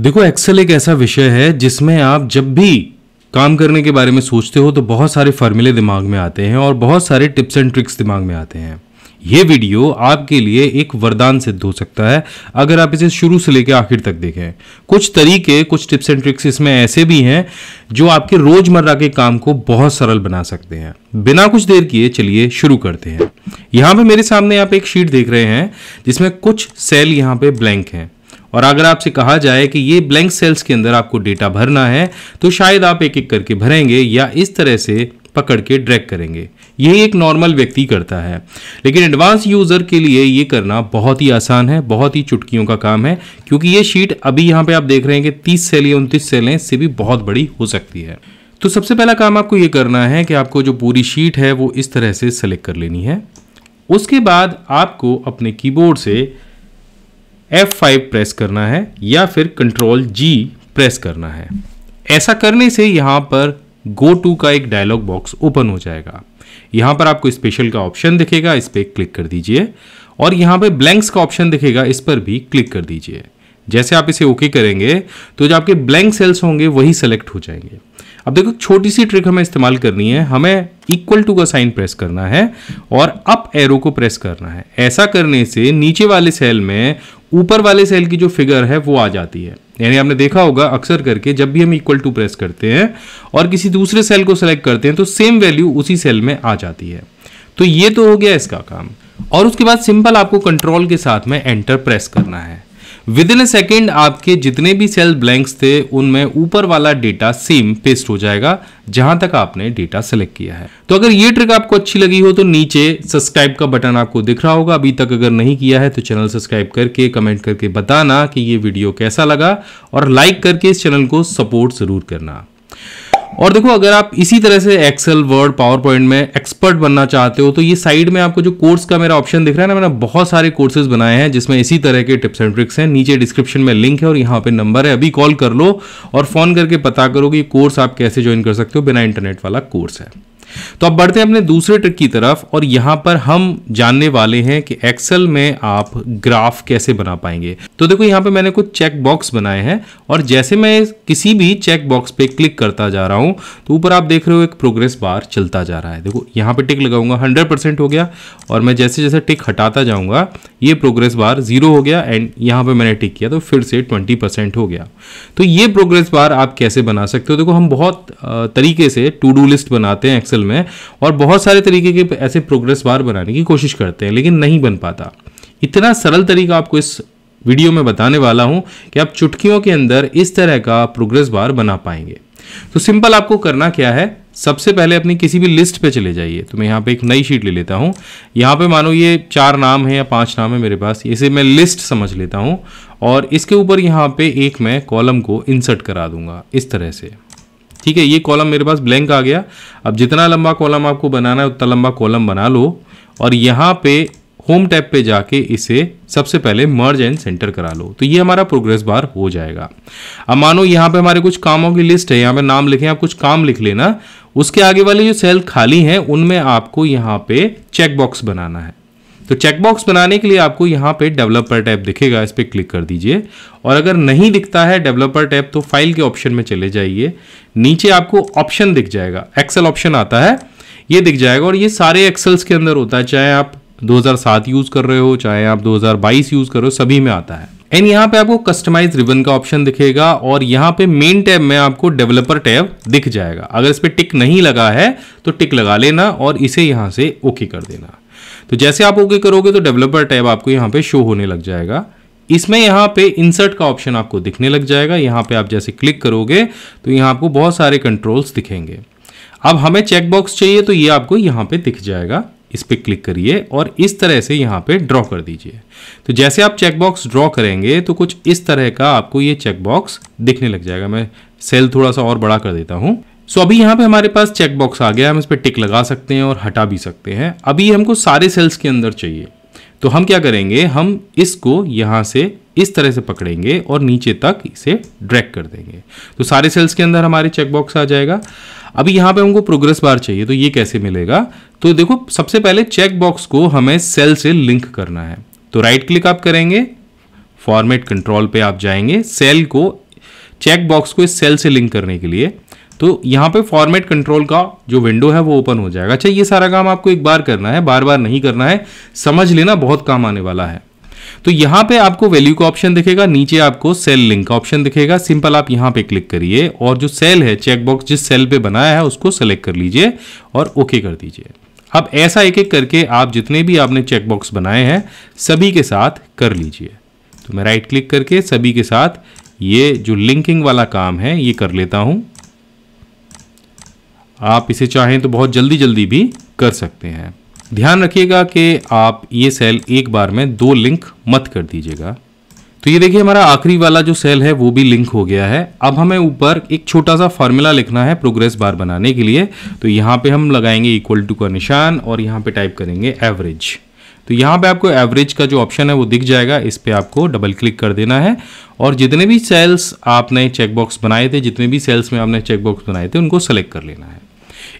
देखो, एक्सेल एक ऐसा विषय है जिसमें आप जब भी काम करने के बारे में सोचते हो तो बहुत सारे फॉर्मूले दिमाग में आते हैं और बहुत सारे टिप्स एंड ट्रिक्स दिमाग में आते हैं। ये वीडियो आपके लिए एक वरदान सिद्ध हो सकता है अगर आप इसे शुरू से लेकर आखिर तक देखें। कुछ तरीके, कुछ टिप्स एंड ट्रिक्स इसमें ऐसे भी हैं जो आपके रोजमर्रा के काम को बहुत सरल बना सकते हैं। बिना कुछ देर किए चलिए शुरू करते हैं। यहाँ पे मेरे सामने आप एक शीट देख रहे हैं जिसमें कुछ सेल यहाँ पे ब्लैंक हैं, और अगर आपसे कहा जाए कि ये ब्लैंक सेल्स के अंदर आपको डेटा भरना है तो शायद आप एक एक करके भरेंगे या इस तरह से पकड़ के ड्रैग करेंगे। यही एक नॉर्मल व्यक्ति करता है, लेकिन एडवांस यूजर के लिए ये करना बहुत ही आसान है, बहुत ही चुटकियों का काम है, क्योंकि ये शीट अभी यहाँ पे आप देख रहे हैं कि 30 सेल या 29 सेल हैं, इससे भी बहुत बड़ी हो सकती है। तो सबसे पहला काम आपको ये करना है कि आपको जो पूरी शीट है वो इस तरह से सेलेक्ट कर लेनी है। उसके बाद आपको अपने कीबोर्ड से F5 प्रेस करना है या फिर Ctrl G प्रेस करना है। ऐसा करने से यहाँ पर गो टू का एक डायलॉग बॉक्स ओपन हो जाएगा। यहाँ पर आपको स्पेशल का ऑप्शन दिखेगा, इस पर क्लिक कर दीजिए, और यहाँ पे ब्लैंक्स का ऑप्शन दिखेगा, इस पर भी क्लिक कर दीजिए। जैसे आप इसे ओके करेंगे तो जो आपके ब्लैंक सेल्स होंगे वही सेलेक्ट हो जाएंगे। अब देखो, छोटी सी ट्रिक हमें इस्तेमाल करनी है। हमें इक्वल टू का साइन प्रेस करना है और अप एरो को प्रेस करना है। ऐसा करने से नीचे वाले सेल में ऊपर वाले सेल की जो फिगर है वो आ जाती है। यानी आपने देखा होगा अक्सर करके जब भी हम इक्वल टू प्रेस करते हैं और किसी दूसरे सेल को सेलेक्ट करते हैं तो सेम वैल्यू उसी सेल में आ जाती है। तो ये तो हो गया इसका काम, और उसके बाद सिंपल आपको कंट्रोल के साथ में एंटर प्रेस करना है। विदिन ए सेकेंड आपके जितने भी सेल ब्लैंक्स थे उनमें ऊपर वाला डेटा सेम पेस्ट हो जाएगा जहां तक आपने डेटा सेलेक्ट किया है। तो अगर ये ट्रिक आपको अच्छी लगी हो तो नीचे सब्सक्राइब का बटन आपको दिख रहा होगा। अभी तक अगर नहीं किया है तो चैनल सब्सक्राइब करके कमेंट करके बताना कि ये वीडियो कैसा लगा, और लाइक करके इस चैनल को सपोर्ट जरूर करना। और देखो, अगर आप इसी तरह से एक्सेल, वर्ड, पावर पॉइंट में एक्सपर्ट बनना चाहते हो तो ये साइड में आपको जो कोर्स का मेरा ऑप्शन दिख रहा है ना, मैंने बहुत सारे कोर्सेज बनाए हैं जिसमें इसी तरह के टिप्स एंड ट्रिक्स हैं। नीचे डिस्क्रिप्शन में लिंक है और यहाँ पे नंबर है, अभी कॉल कर लो और फोन करके पता करो कि कोर्स आप कैसे ज्वाइन कर सकते हो। बिना इंटरनेट वाला कोर्स है। तो अब बढ़ते हैं अपने दूसरे ट्रिक की तरफ, और यहाँ पर हम जानने वाले हैं कि एक्सेल में आप ग्राफ कैसे बना पाएंगे। तो देखो, यहाँ पे मैंने कुछ चेक बॉक्स बनाए हैं, और जैसे मैं किसी भी चेक बॉक्स पे क्लिक करता जा रहा हूँ तो ऊपर आप देख रहे हो एक प्रोग्रेस बार चलता जा रहा है। देखो, यहाँ पे टिक लगाऊंगा, 100% हो गया, और मैं जैसे जैसे टिक हटाता जाऊँगा ये प्रोग्रेस बार 0 हो गया, एंड यहाँ पर मैंने टिक किया तो फिर से 20% हो गया। तो ये प्रोग्रेस बार आप कैसे बना सकते हो। देखो, हम बहुत तरीके से टू डू लिस्ट बनाते हैं एक्सेल में, और बहुत सारे तरीके के ऐसे प्रोग्रेस बार बनाने की कोशिश करते हैं लेकिन नहीं बन पाता। इतना सरल तरीका आपको इस वीडियो में बताने वाला हूं कि आप चुटकियों के अंदर इस तरह का प्रोग्रेस बार बना पाएंगे। तो सिंपल आपको करना क्या है, सबसे पहले अपनी किसी भी लिस्ट पे चले जाइए। तो मैं यहाँ पे एक नई शीट ले लेता हूँ। यहाँ पे मानो ये 4 नाम है या 5 नाम है मेरे पास, इसे मैं लिस्ट समझ लेता हूँ, और इसके ऊपर यहाँ पे एक मैं कॉलम को इंसर्ट करा दूंगा इस तरह से। ठीक है, ये कॉलम मेरे पास ब्लैंक आ गया। अब जितना लंबा कॉलम आपको बनाना है उतना लंबा कॉलम बना लो, और यहाँ पे होम टैब पे जाके इसे सबसे पहले मर्ज एंड सेंटर करा लो। तो ये हमारा प्रोग्रेस बार हो जाएगा। अब मानो यहाँ पे हमारे कुछ कामों की लिस्ट है, यहाँ पे नाम लिखे, आप कुछ काम लिख लेना। उसके आगे वाले जो सेल खाली हैं उनमें आपको यहाँ पे चेकबॉक्स बनाना है। तो चेकबॉक्स बनाने के लिए आपको यहाँ पे डेवलपर टैब दिखेगा, इस पर क्लिक कर दीजिए, और अगर नहीं दिखता है डेवलपर टैब तो फाइल के ऑप्शन में चले जाइए। नीचे आपको ऑप्शन दिख जाएगा, एक्सेल ऑप्शन आता है, ये दिख जाएगा, और ये सारे एक्सेल्स के अंदर होता है, चाहे आप 2007 यूज कर रहे हो, चाहे आप 2022 यूज कर रहे हो, सभी में आता है। एंड यहाँ पे आपको कस्टमाइज रिबन का ऑप्शन दिखेगा, और यहाँ पे मेन टैब में आपको डेवलपर टैब दिख जाएगा। अगर इस पर टिक नहीं लगा है तो टिक लगा लेना और इसे यहाँ से ओके कर देना। तो जैसे आप ओके करोगे तो डेवलपर टैब आपको यहाँ पे शो होने लग जाएगा। इसमें यहाँ पे इंसर्ट का ऑप्शन आपको दिखने लग जाएगा। यहाँ पे आप जैसे क्लिक करोगे तो यहाँ आपको बहुत सारे कंट्रोल्स दिखेंगे। अब हमें चेकबॉक्स चाहिए तो ये आपको यहाँ पे दिख जाएगा, इस पर क्लिक करिए और इस तरह से यहाँ पे ड्रॉ कर दीजिए। तो जैसे आप चेकबॉक्स ड्रॉ करेंगे तो कुछ इस तरह का आपको ये चेकबॉक्स दिखने लग जाएगा। मैं सेल थोड़ा सा और बड़ा कर देता हूँ। सो अभी यहाँ पे हमारे पास चेकबॉक्स आ गया, हम इस पर टिक लगा सकते हैं और हटा भी सकते हैं। अभी हमको सारे सेल्स के अंदर चाहिए, तो हम क्या करेंगे, हम इसको यहाँ से इस तरह से पकड़ेंगे और नीचे तक इसे ड्रैग कर देंगे। तो सारे सेल्स के अंदर हमारे चेकबॉक्स आ जाएगा। अभी यहाँ पे हमको प्रोग्रेस बार चाहिए, तो ये कैसे मिलेगा। तो देखो, सबसे पहले चेकबॉक्स को हमें सेल से लिंक करना है। तो राइट क्लिक आप करेंगे, फॉर्मेट कंट्रोल पे आप जाएंगे, सेल को चेक बॉक्स को इस सेल से लिंक करने के लिए। तो यहाँ पे फॉर्मेट कंट्रोल का जो विंडो है वो ओपन हो जाएगा। अच्छा, ये सारा काम आपको एक बार करना है, बार बार नहीं करना है, समझ लेना, बहुत काम आने वाला है। तो यहाँ पे आपको वैल्यू का ऑप्शन दिखेगा, नीचे आपको सेल लिंक का ऑप्शन दिखेगा। सिंपल आप यहाँ पे क्लिक करिए और जो सेल है, चेकबॉक्स जिस सेल पे बनाया है उसको सेलेक्ट कर लीजिए और ओके कर दीजिए। अब ऐसा एक एक करके आप जितने भी आपने चेकबॉक्स बनाए हैं सभी के साथ कर लीजिए। तो मैं राइट क्लिक करके सभी के साथ ये जो लिंकिंग वाला काम है ये कर लेता हूँ। आप इसे चाहें तो बहुत जल्दी जल्दी भी कर सकते हैं। ध्यान रखिएगा कि आप ये सेल एक बार में दो लिंक मत कर दीजिएगा। तो ये देखिए हमारा आखिरी वाला जो सेल है वो भी लिंक हो गया है। अब हमें ऊपर एक छोटा सा फार्मूला लिखना है प्रोग्रेस बार बनाने के लिए। तो यहाँ पे हम लगाएंगे इक्वल टू का निशान और यहाँ पे टाइप करेंगे एवरेज। तो यहाँ पे आपको एवरेज का जो ऑप्शन है वो दिख जाएगा, इस पर आपको डबल क्लिक कर देना है और जितने भी सेल्स आपने चेकबॉक्स बनाए थे, जितने भी सेल्स में आपने चेकबॉक्स बनाए थे उनको सेलेक्ट कर लेना है।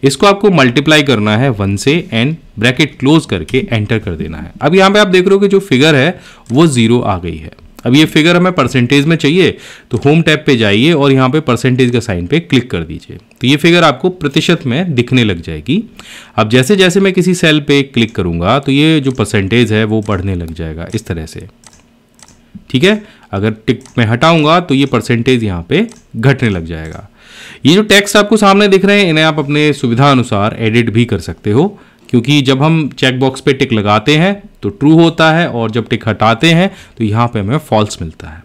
इसको आपको मल्टीप्लाई करना है 1 से एंड ब्रैकेट क्लोज करके एंटर कर देना है। अब यहाँ पे आप देख रहे हो कि जो फिगर है वो जीरो आ गई है। अब ये फिगर हमें परसेंटेज में चाहिए, तो होम टैब पे जाइए और यहाँ पे परसेंटेज का साइन पे क्लिक कर दीजिए। तो ये फिगर आपको प्रतिशत में दिखने लग जाएगी। अब जैसे जैसे मैं किसी सेल पे क्लिक करूँगा तो ये जो परसेंटेज है वो बढ़ने लग जाएगा इस तरह से, ठीक है। अगर टिक मैं हटाऊंगा तो ये परसेंटेज यहाँ पे घटने लग जाएगा। ये जो टेक्स्ट आपको सामने दिख रहे हैं इन्हें आप अपने सुविधा अनुसार एडिट भी कर सकते हो, क्योंकि जब हम चेकबॉक्स पे टिक लगाते हैं तो ट्रू होता है और जब टिक हटाते हैं तो यहाँ पे हमें फॉल्स मिलता है।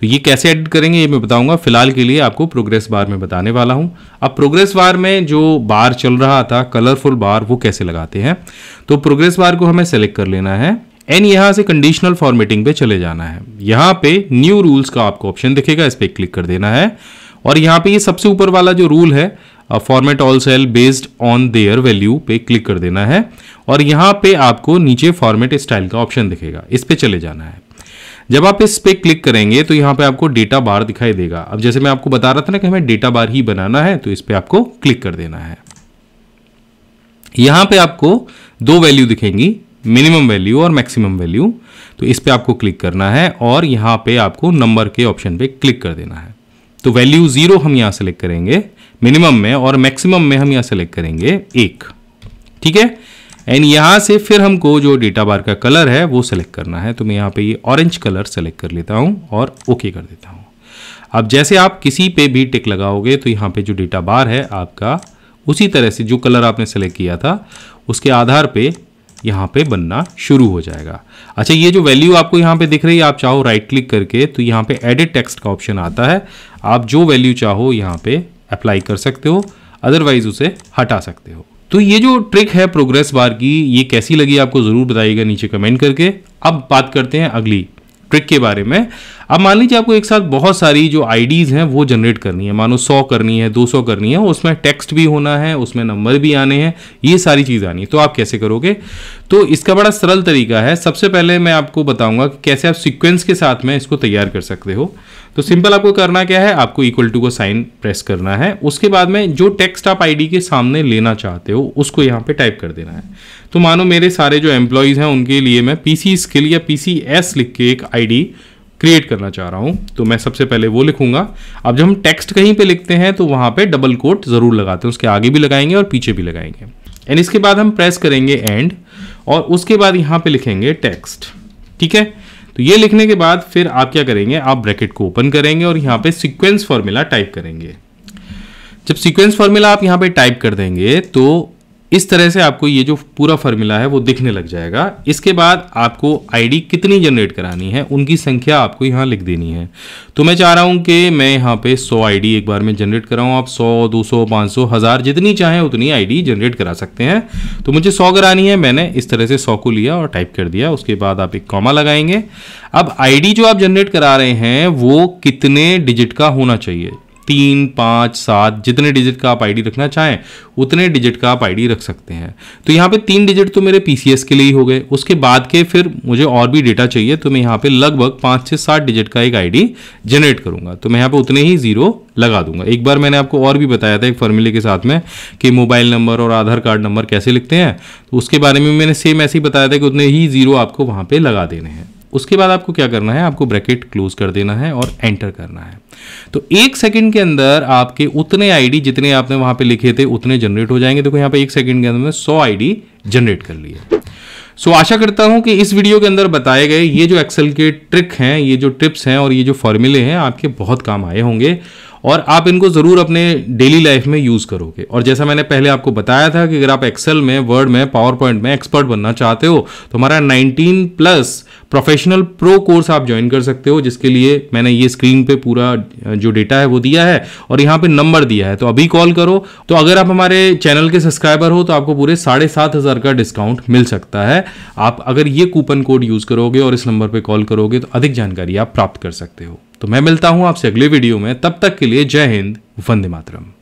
तो ये कैसे एडिट करेंगे ये मैं बताऊंगा, फिलहाल के लिए आपको प्रोग्रेस बार में बताने वाला हूँ। अब प्रोग्रेस बार में जो बार चल रहा था कलरफुल बार वो कैसे लगाते हैं, तो प्रोग्रेस बार को हमें सेलेक्ट कर लेना है एंड यहाँ से कंडीशनल फॉर्मेटिंग पे चले जाना है। यहाँ पे न्यू रूल्स का आपको ऑप्शन दिखेगा, इस पर क्लिक कर देना है और यहाँ पे ये सबसे ऊपर वाला जो रूल है format all cell based on their value पे क्लिक कर देना है और यहाँ पे आपको नीचे फॉर्मेट स्टाइल का ऑप्शन दिखेगा, इस पे चले जाना है। जब आप इस पे क्लिक करेंगे तो यहाँ पे आपको डेटा बार दिखाई देगा। अब जैसे मैं आपको बता रहा था ना कि हमें डेटा बार ही बनाना है, तो इस पे आपको क्लिक कर देना है। यहाँ पे आपको दो वैल्यू दिखेंगी, मिनिमम वैल्यू और मैक्सिमम वैल्यू। तो इस पे आपको क्लिक करना है और यहाँ पे आपको नंबर के ऑप्शन पे क्लिक कर देना है। तो वैल्यू 0 हम यहाँ सेलेक्ट करेंगे मिनिमम में और मैक्सिमम में हम यहाँ सेलेक्ट करेंगे 1, ठीक है। एंड यहाँ से फिर हमको जो डेटा बार का कलर है वो सेलेक्ट करना है। तो मैं यहाँ पे ये ऑरेंज कलर सेलेक्ट कर लेता हूँ और ओके कर देता हूँ। अब जैसे आप किसी पे भी टिक लगाओगे तो यहाँ पे जो डेटा बार है आपका उसी तरह से जो कलर आपने सेलेक्ट किया था उसके आधार पर यहाँ पे बनना शुरू हो जाएगा। अच्छा, ये जो वैल्यू आपको यहाँ पे दिख रही है, आप चाहो राइट क्लिक करके तो यहाँ पे एडिट टेक्स्ट का ऑप्शन आता है, आप जो वैल्यू चाहो यहाँ पे अप्लाई कर सकते हो, अदरवाइज उसे हटा सकते हो। तो ये जो ट्रिक है प्रोग्रेस बार की ये कैसी लगी आपको ज़रूर बताइएगा नीचे कमेंट करके। अब बात करते हैं अगली ट्रिक के बारे में। अब मान लीजिए आपको एक साथ बहुत सारी जो आईडीज़ हैं वो जनरेट करनी है, मानो 100 करनी है, 200 करनी है, उसमें टेक्स्ट भी होना है, उसमें नंबर भी आने हैं, ये सारी चीज़ आनी है। तो आप कैसे करोगे? तो इसका बड़ा सरल तरीका है। सबसे पहले मैं आपको बताऊंगा कि कैसे आप सीक्वेंस के साथ में इसको तैयार कर सकते हो। तो सिंपल आपको करना क्या है, आपको इक्वल टू का साइन प्रेस करना है, उसके बाद में जो टेक्स्ट आप आईडी के सामने लेना चाहते हो उसको यहाँ पे टाइप कर देना है। तो मानो मेरे सारे जो एम्प्लॉयज़ हैं उनके लिए मैं पीसी स्किल या PCS लिख के एक आईडी क्रिएट करना चाह रहा हूं, तो मैं सबसे पहले वो लिखूंगा। अब जब हम टेक्स्ट कहीं पे लिखते हैं तो वहां पे डबल कोट जरूर लगाते हैं, उसके आगे भी लगाएंगे और पीछे भी लगाएंगे। एंड इसके बाद हम प्रेस करेंगे एंड और उसके बाद यहां पे लिखेंगे टेक्स्ट, ठीक है। तो ये लिखने के बाद फिर आप क्या करेंगे, आप ब्रैकेट को ओपन करेंगे और यहाँ पे सीक्वेंस फॉर्मूला टाइप करेंगे। जब सीक्वेंस फॉर्मूला आप यहाँ पे टाइप कर देंगे तो इस तरह से आपको ये जो पूरा फॉर्मूला है वो दिखने लग जाएगा। इसके बाद आपको आईडी कितनी जनरेट करानी है उनकी संख्या आपको यहाँ लिख देनी है। तो मैं चाह रहा हूँ कि मैं यहाँ पे 100 आईडी एक बार में जनरेट कराऊँ। आप 100, 200, 500, 1000 जितनी चाहें उतनी आईडी जनरेट करा सकते हैं। तो मुझे 100 करानी है, मैंने इस तरह से 100 को लिया और टाइप कर दिया। उसके बाद आप एक कॉमा लगाएंगे। अब आईडी जो आप जनरेट करा रहे हैं वो कितने डिजिट का होना चाहिए, 3, 5, 7 जितने डिजिट का आप आईडी रखना चाहें उतने डिजिट का आप आईडी रख सकते हैं। तो यहाँ पे 3 डिजिट तो मेरे PCS के लिए ही हो गए। उसके बाद के फिर मुझे और भी डेटा चाहिए, तो मैं यहाँ पे लगभग 5 से 7 डिजिट का एक आईडी जनरेट करूँगा। तो मैं यहाँ पे उतने ही 0 लगा दूंगा। एक बार मैंने आपको और भी बताया था एक फॉर्मूले के साथ में कि मोबाइल नंबर और आधार कार्ड नंबर कैसे लिखते हैं, तो उसके बारे में मैंने सेम ऐसे ही बताया था कि उतने ही 0 आपको वहाँ पर लगा देने हैं। उसके बाद आपको क्या करना है, आपको ब्रैकेट क्लोज कर देना है और एंटर करना है। तो एक सेकंड के अंदर आपके उतने आईडी जितने आपने वहां पे लिखे थे उतने जनरेट हो जाएंगे। देखो यहाँ पे एक सेकंड के अंदर में 100 आईडी जनरेट कर ली है। सो आशा करता हूं कि इस वीडियो के अंदर बताए गए ये जो एक्सेल के ट्रिक हैं, ये जो टिप्स हैं और ये जो फॉर्मूले हैं आपके बहुत काम आए होंगे और आप इनको ज़रूर अपने डेली लाइफ में यूज़ करोगे। और जैसा मैंने पहले आपको बताया था कि अगर आप एक्सेल में, वर्ड में, पावर पॉइंट में एक्सपर्ट बनना चाहते हो तो हमारा 19+ प्रोफेशनल प्रो कोर्स आप ज्वाइन कर सकते हो, जिसके लिए मैंने ये स्क्रीन पे पूरा जो डेटा है वो दिया है और यहाँ पे नंबर दिया है। तो अभी कॉल करो। तो अगर आप हमारे चैनल के सब्सक्राइबर हो तो आपको पूरे 7,500 का डिस्काउंट मिल सकता है। आप अगर ये कूपन कोड यूज़ करोगे और इस नंबर पर कॉल करोगे तो अधिक जानकारी आप प्राप्त कर सकते हो। तो मैं मिलता हूं आपसे अगले वीडियो में। तब तक के लिए जय हिंद, वंदे मातरम।